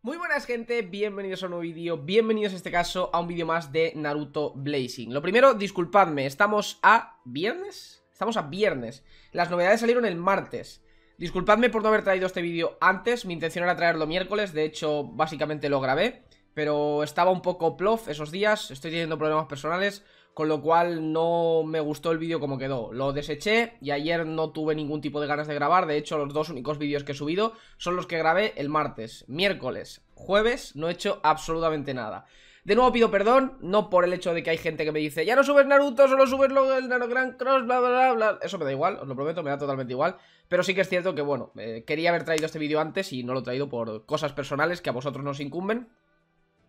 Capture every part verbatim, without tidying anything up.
Muy buenas gente, bienvenidos a un nuevo vídeo, bienvenidos en este caso a un vídeo más de Naruto Blazing. Lo primero, disculpadme, estamos a viernes, estamos a viernes, las novedades salieron el martes. Disculpadme por no haber traído este vídeo antes, mi intención era traerlo miércoles, de hecho básicamente lo grabé, pero estaba un poco plof esos días, estoy teniendo problemas personales, con lo cual no me gustó el vídeo como quedó. Lo deseché y ayer no tuve ningún tipo de ganas de grabar. De hecho, los dos únicos vídeos que he subido son los que grabé el martes, miércoles, jueves. No he hecho absolutamente nada. De nuevo pido perdón, no por el hecho de que hay gente que me dice: ya no subes Naruto, solo subes lo del Naruto Grand Cross, bla, bla, bla, bla. Eso me da igual, os lo prometo, me da totalmente igual. Pero sí que es cierto que, bueno, eh, quería haber traído este vídeo antes y no lo he traído por cosas personales que a vosotros nos incumben.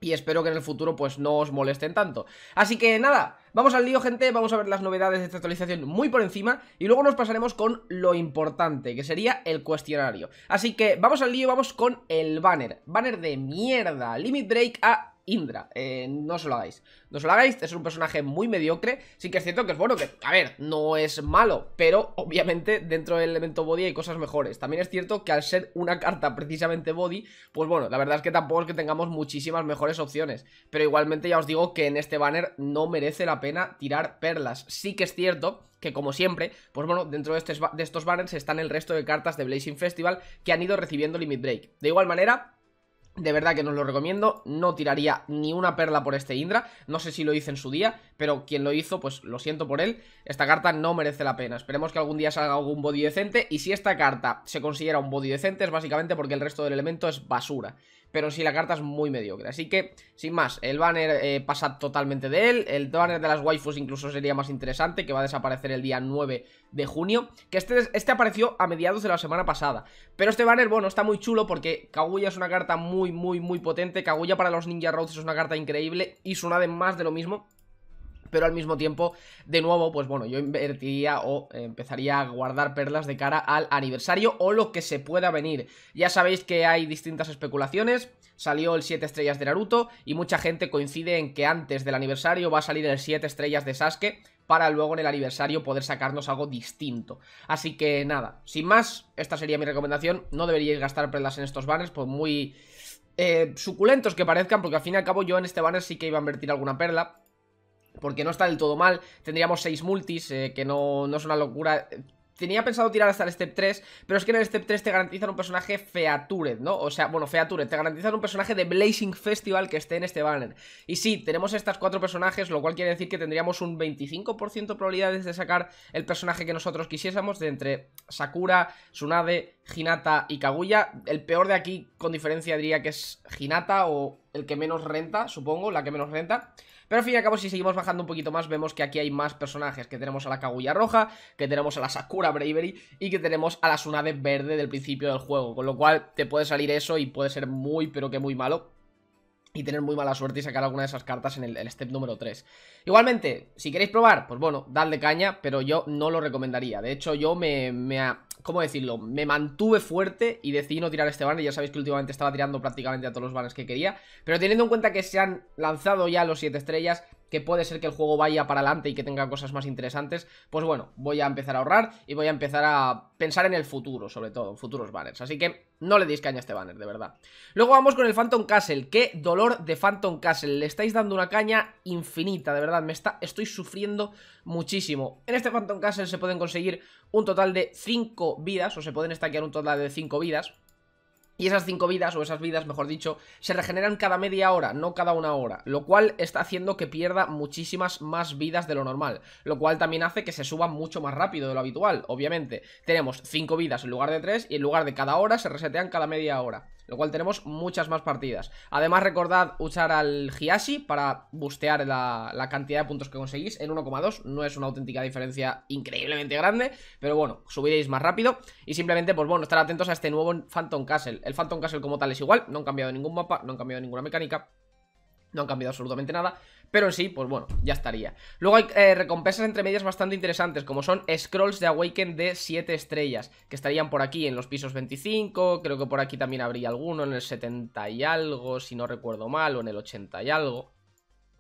Y espero que en el futuro pues no os molesten tanto. Así que nada, vamos al lío gente, vamos a ver las novedades de esta actualización muy por encima. Y luego nos pasaremos con lo importante, que sería el cuestionario. Así que vamos al lío, vamos con el banner. Banner de mierda, Limit Break a Indra, eh, no se lo hagáis. No se lo hagáis, es un personaje muy mediocre. Sí que es cierto que es bueno, que a ver, no es malo, pero obviamente dentro del elemento body hay cosas mejores. También es cierto que al ser una carta precisamente body, pues bueno, la verdad es que tampoco es que tengamos muchísimas mejores opciones. Pero igualmente ya os digo que en este banner no merece la pena tirar perlas. Sí que es cierto que como siempre, pues bueno, dentro de, este, de estos banners están el resto de cartas de Blazing Festival que han ido recibiendo Limit Break. De igual manera, de verdad que no os lo recomiendo, no tiraría ni una perla por este Indra, no sé si lo hice en su día, pero quien lo hizo, pues lo siento por él, esta carta no merece la pena, esperemos que algún día salga algún body decente, y si esta carta se considera un body decente es básicamente porque el resto del elemento es basura, pero sí la carta es muy mediocre, así que sin más, el banner eh, pasa totalmente de él, el banner de las waifus incluso sería más interesante, que va a desaparecer el día nueve de junio, que este, este apareció a mediados de la semana pasada, pero este banner, bueno, está muy chulo porque Kaguya es una carta muy muy muy potente, Kaguya para los Ninja Roses es una carta increíble y Tsunade más de lo mismo, pero al mismo tiempo, de nuevo, pues bueno, yo invertiría o empezaría a guardar perlas de cara al aniversario o lo que se pueda venir. Ya sabéis que hay distintas especulaciones, salió el siete estrellas de Naruto y mucha gente coincide en que antes del aniversario va a salir el siete estrellas de Sasuke, para luego en el aniversario poder sacarnos algo distinto. Así que nada, sin más, esta sería mi recomendación. No deberíais gastar perlas en estos banners, por muy eh, suculentos que parezcan, porque al fin y al cabo yo en este banner sí que iba a invertir alguna perla, porque no está del todo mal. Tendríamos seis multis, eh, que no, no es una locura. Tenía pensado tirar hasta el Step tres, pero es que en el Step tres te garantizan un personaje Feature, ¿no? O sea, bueno, Feature, te garantizan un personaje de Blazing Festival que esté en este banner. Y sí, tenemos estas cuatro personajes, lo cual quiere decir que tendríamos un veinticinco por ciento de probabilidades de sacar el personaje que nosotros quisiésemos, de entre Sakura, Tsunade, Hinata y Kaguya. El peor de aquí, con diferencia, diría que es Hinata, o el que menos renta, supongo, la que menos renta. Pero al fin y al cabo, si seguimos bajando un poquito más, vemos que aquí hay más personajes, que tenemos a la Kaguya roja, que tenemos a la Sakura Bravery y que tenemos a la Tsunade verde del principio del juego, con lo cual te puede salir eso y puede ser muy pero que muy malo y tener muy mala suerte y sacar alguna de esas cartas en el, el step número tres. Igualmente, si queréis probar, pues bueno, dadle caña, pero yo no lo recomendaría. De hecho, yo me... me ¿cómo decirlo? Me mantuve fuerte y decidí no tirar este banner. Ya sabéis que últimamente estaba tirando prácticamente a todos los banners que quería, pero teniendo en cuenta que se han lanzado ya los siete estrellas, que puede ser que el juego vaya para adelante y que tenga cosas más interesantes, pues bueno, voy a empezar a ahorrar y voy a empezar a pensar en el futuro, sobre todo, en futuros banners. Así que no le deis caña a este banner, de verdad. Luego vamos con el Phantom Castle. ¡Qué dolor de Phantom Castle! Le estáis dando una caña infinita, de verdad. Me está, estoy sufriendo muchísimo. En este Phantom Castle se pueden conseguir un total de cinco vidas, o se pueden stackear un total de cinco vidas. Y esas cinco vidas, o esas vidas, mejor dicho, se regeneran cada media hora, no cada una hora. Lo cual está haciendo que pierda muchísimas más vidas de lo normal. Lo cual también hace que se suba mucho más rápido de lo habitual, obviamente. Tenemos cinco vidas en lugar de tres, y en lugar de cada hora se resetean cada media hora. Lo cual tenemos muchas más partidas. Además, recordad usar al Hiyashi para boostear la, la cantidad de puntos que conseguís en uno coma dos. No es una auténtica diferencia increíblemente grande, pero bueno, subiréis más rápido. Y simplemente, pues bueno, estar atentos a este nuevo Phantom Castle. El Phantom Castle como tal es igual, no han cambiado ningún mapa, no han cambiado ninguna mecánica, no han cambiado absolutamente nada, pero en sí, pues bueno, ya estaría. Luego hay eh, recompensas entre medias bastante interesantes, como son Scrolls de Awaken de siete estrellas, que estarían por aquí en los pisos veinticinco, creo que por aquí también habría alguno, en el setenta y algo, si no recuerdo mal, o en el ochenta y algo,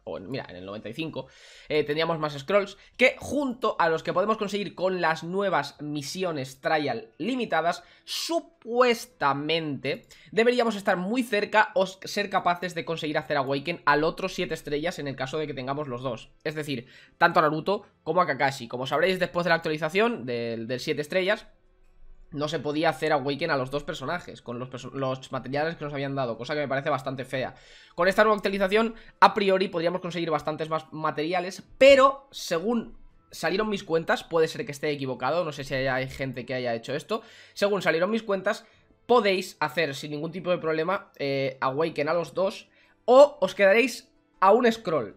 o en, mira, en el noventa y cinco, eh, tendríamos más scrolls que, junto a los que podemos conseguir con las nuevas misiones trial limitadas, supuestamente deberíamos estar muy cerca o ser capaces de conseguir hacer Awaken al otro siete estrellas en el caso de que tengamos los dos. Es decir, tanto a Naruto como a Kakashi. Como sabréis, después de la actualización del, del siete estrellas, no se podía hacer Awaken a los dos personajes con los, perso los materiales que nos habían dado, cosa que me parece bastante fea. Con esta nueva actualización, a priori podríamos conseguir bastantes más materiales, pero según salieron mis cuentas, puede ser que esté equivocado, no sé si hay gente que haya hecho esto, según salieron mis cuentas, podéis hacer sin ningún tipo de problema eh, Awaken a los dos, o os quedaréis a un scroll.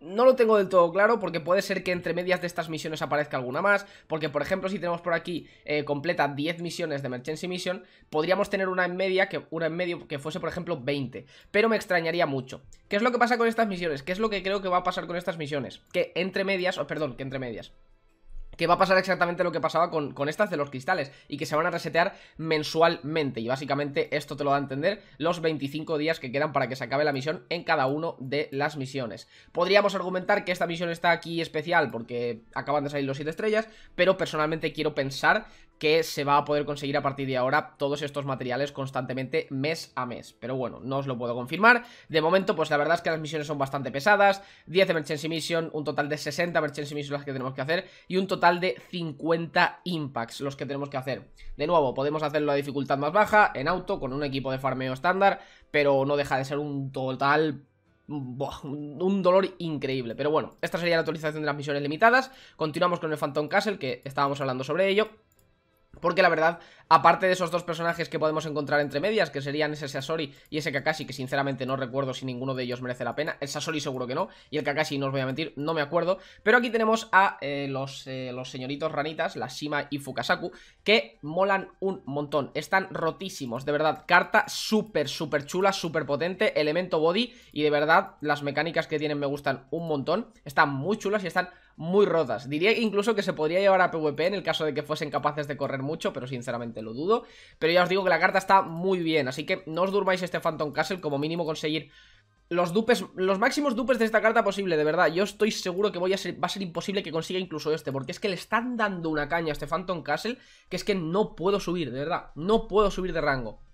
No lo tengo del todo claro porque puede ser que entre medias de estas misiones aparezca alguna más. Porque, por ejemplo, si tenemos por aquí eh, completa diez misiones de Merchandise Mission, podríamos tener una en media que, una en medio que fuese, por ejemplo, veinte. Pero me extrañaría mucho. ¿Qué es lo que pasa con estas misiones? ¿Qué es lo que creo que va a pasar con estas misiones? Que entre medias, oh, perdón, que entre medias. Que va a pasar exactamente lo que pasaba con, con estas de los cristales, y que se van a resetear mensualmente, y básicamente esto te lo da a entender los veinticinco días que quedan para que se acabe la misión en cada uno de las misiones. Podríamos argumentar que esta misión está aquí especial porque acaban de salir los siete estrellas, pero personalmente quiero pensar que se va a poder conseguir a partir de ahora todos estos materiales constantemente mes a mes, pero bueno, no os lo puedo confirmar. De momento, pues la verdad es que las misiones son bastante pesadas, diez Emergency Mission, un total de sesenta Emergency Missions las que tenemos que hacer, y un total de cincuenta Impacts los que tenemos que hacer. De nuevo, podemos hacerlo a dificultad más baja, en auto, con un equipo de farmeo estándar, pero no deja de ser un total... un dolor increíble. Pero bueno, esta sería la actualización de las misiones limitadas. Continuamos con el Phantom Castle, que estábamos hablando sobre ello. Porque la verdad, aparte de esos dos personajes que podemos encontrar entre medias, que serían ese Sasori y ese Kakashi, que sinceramente no recuerdo si ninguno de ellos merece la pena. El Sasori seguro que no, y el Kakashi, no os voy a mentir, no me acuerdo. Pero aquí tenemos a eh, los, eh, los señoritos ranitas, la Shima y Fukasaku, que molan un montón. Están rotísimos, de verdad, carta súper, súper chula, súper potente, elemento body, y de verdad, las mecánicas que tienen me gustan un montón. Están muy chulas y están muy rotas. Diría incluso que se podría llevar a PvP en el caso de que fuesen capaces de correr mucho, pero sinceramente lo dudo. Pero ya os digo que la carta está muy bien, así que no os durmáis este Phantom Castle. Como mínimo conseguir los dupes, los máximos dupes de esta carta posible, de verdad. Yo estoy seguro que voy a ser, va a ser imposible que consiga incluso este, porque es que le están dando una caña a este Phantom Castle, que es que no puedo subir, de verdad, no puedo subir de rango.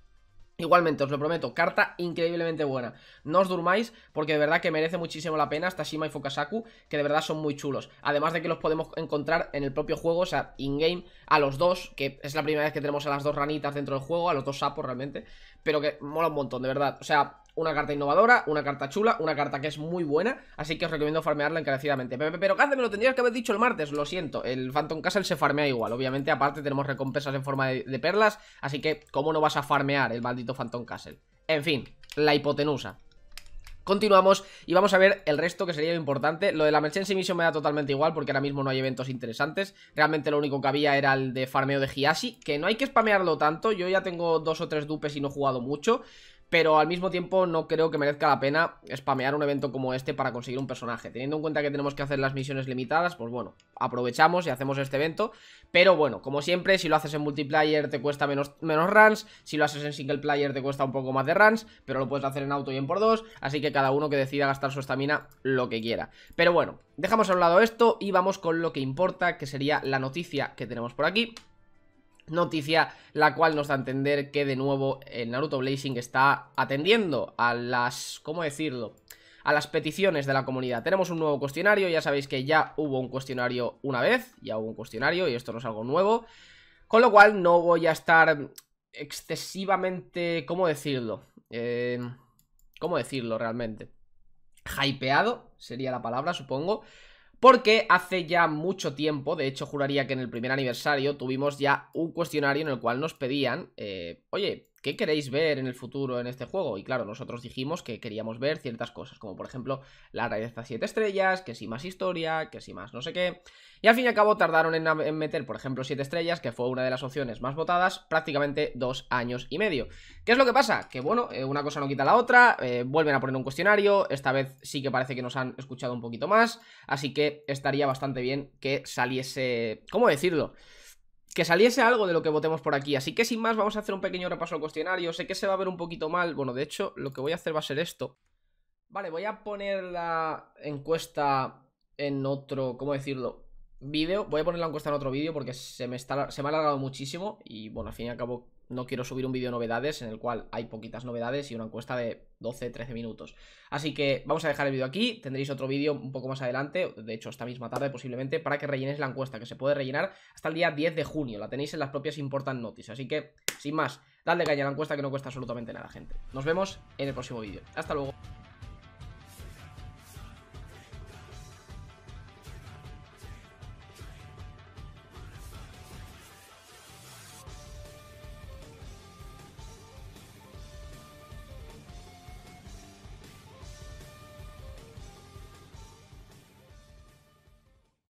Igualmente, os lo prometo, carta increíblemente buena. No os durmáis, porque de verdad que merece muchísimo la pena esta Shima y Fukasaku, que de verdad son muy chulos. Además de que los podemos encontrar en el propio juego, o sea, in-game, a los dos, que es la primera vez que tenemos a las dos ranitas dentro del juego, a los dos sapos realmente, pero que mola un montón, de verdad. O sea, una carta innovadora, una carta chula, una carta que es muy buena, así que os recomiendo farmearla encarecidamente. Pero Gaz, me lo tendrías que haber dicho el martes, lo siento, el Phantom Castle se farmea igual, obviamente. Aparte tenemos recompensas en forma de, de perlas, así que ¿cómo no vas a farmear el maldito Phantom Castle? En fin, la hipotenusa. Continuamos y vamos a ver el resto, que sería lo importante. Lo de la Merchandise Mission me da totalmente igual, porque ahora mismo no hay eventos interesantes. Realmente lo único que había era el de farmeo de Hiyashi, que no hay que spamearlo tanto. Yo ya tengo dos o tres dupes y no he jugado mucho, pero al mismo tiempo no creo que merezca la pena spamear un evento como este para conseguir un personaje. Teniendo en cuenta que tenemos que hacer las misiones limitadas, pues bueno, aprovechamos y hacemos este evento. Pero bueno, como siempre, si lo haces en multiplayer te cuesta menos, menos runs. Si lo haces en single player te cuesta un poco más de runs, pero lo puedes hacer en auto y en por dos. Así que cada uno que decida gastar su estamina lo que quiera. Pero bueno, dejamos a un lado esto y vamos con lo que importa, que sería la noticia que tenemos por aquí. Noticia la cual nos da a entender que de nuevo el Naruto Blazing está atendiendo a las, ¿cómo decirlo?, a las peticiones de la comunidad. Tenemos un nuevo cuestionario, ya sabéis que ya hubo un cuestionario una vez, ya hubo un cuestionario y esto no es algo nuevo, con lo cual no voy a estar excesivamente, ¿cómo decirlo? Eh, ¿Cómo decirlo realmente? Hypeado sería la palabra, supongo. Porque hace ya mucho tiempo, de hecho juraría que en el primer aniversario tuvimos ya un cuestionario en el cual nos pedían, eh, oye, ¿qué queréis ver en el futuro en este juego? Y claro, nosotros dijimos que queríamos ver ciertas cosas, como por ejemplo la raíz de estas siete estrellas, que si más historia, que si más no sé qué. Y al fin y al cabo tardaron en, en meter, por ejemplo, siete estrellas, que fue una de las opciones más votadas, prácticamente dos años y medio. ¿Qué es lo que pasa? Que bueno, eh, una cosa no quita la otra, eh, vuelven a poner un cuestionario, esta vez sí que parece que nos han escuchado un poquito más, así que estaría bastante bien que saliese... ¿Cómo decirlo? Que saliese algo de lo que votemos por aquí. Así que sin más, vamos a hacer un pequeño repaso al cuestionario. Sé que se va a ver un poquito mal. Bueno, de hecho, lo que voy a hacer va a ser esto. Vale, voy a poner la encuesta en otro, ¿cómo decirlo? Vídeo. Voy a poner la encuesta en otro vídeo porque se me, está, se me ha alargado muchísimo. Y bueno, al fin y al cabo no quiero subir un vídeo de novedades en el cual hay poquitas novedades y una encuesta de doce a trece minutos. Así que vamos a dejar el vídeo aquí. Tendréis otro vídeo un poco más adelante, de hecho esta misma tarde posiblemente, para que rellenéis la encuesta, que se puede rellenar hasta el día diez de junio. La tenéis en las propias Important Notice. Así que, sin más, dadle caña a la encuesta que no cuesta absolutamente nada, gente. Nos vemos en el próximo vídeo. Hasta luego.